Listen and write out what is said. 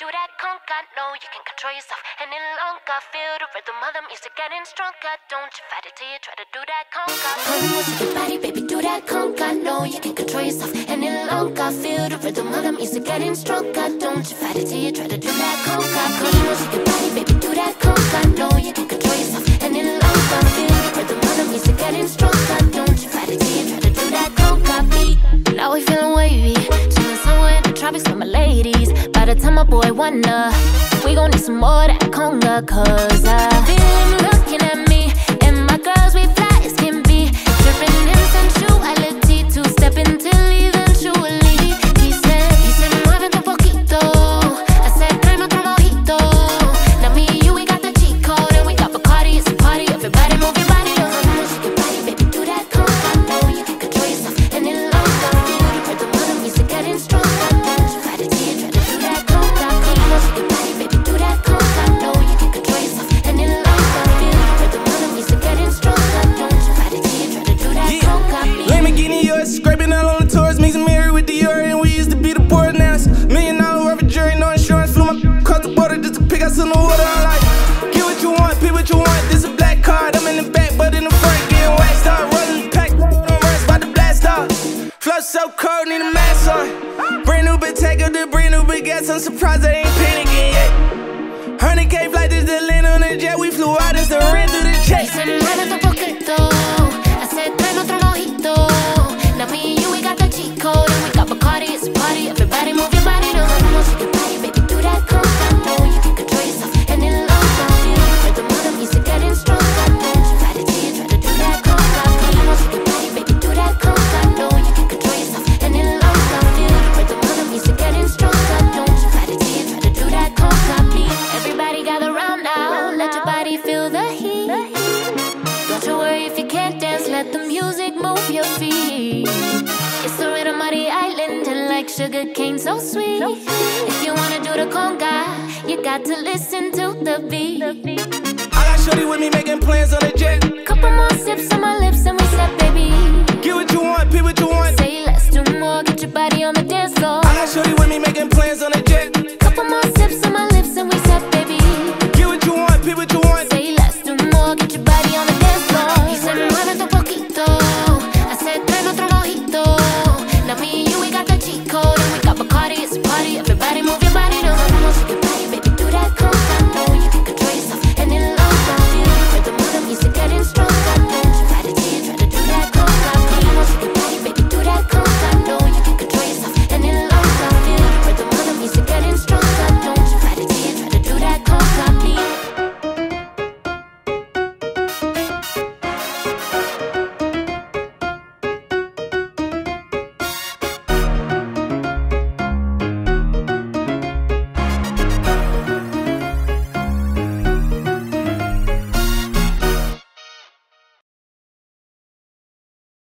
do that conga. No, you can control yourself any longer. Feel the rhythm of the music getting stronger. Don't you fight it till you try to do that conga. Honey, move your body, baby, do that conga. No, you can control yourself any longer. Feel the rhythm of the music getting stronger. Don't you fight it till you try to do that conga. Honey, move your body, baby, do that conga. No, you can control yourself any longer. Feel the rhythm of the music getting stronger. Don't you fight it till you try to do that conga. Now we feeling wavy, chilling somewhere in the tropics with my ladies. By the time my boy wanna, we gon' need some more of that conga. Cause I feel him looking at me, and my girls we fly as can be. Dripping in sensuality, two-stepping till eventually. He said, mueven un poquito. I said, traeme otro mojito. Now me and you, we got the cheat code, and we got Bacardi, it's a party, everybody move your body. So cold, need a mask on. Brand new bit, take up the brand new big gas. I'm surprised I ain't panicking yet. 100K flight to the land on a jet. We flew out and ran through the check. He said, mueven un poquito. I said, traeme otro mojito. Now me and you, we got the cheat code, and we got Bacardi, it's a party. Everybody move your body, no. Move your body, baby, do that conga. No, you can control yourself, and it looks like you. With the mother music getting stronger. Don't you try to do, you try to do that conga. Move your body, baby, do that conga. No, you can control yourself, and it looks like you. With the mother music getting stronger. Don't you try to do, you try to do that conga. Everybody gather round now, let your body feel the heat. Don't you worry if you can't dance, let the music move your feet. It's the rhythm of the island, and like sugar cane, so sweet. If you wanna do the conga, you got to listen to the beat. I got shorty with me making plans on the jet. Couple more sips on my lips and we said, baby, get what you want, be what you want. Say let's do more, get your body on the dance floor. I got shorty with me making plans on the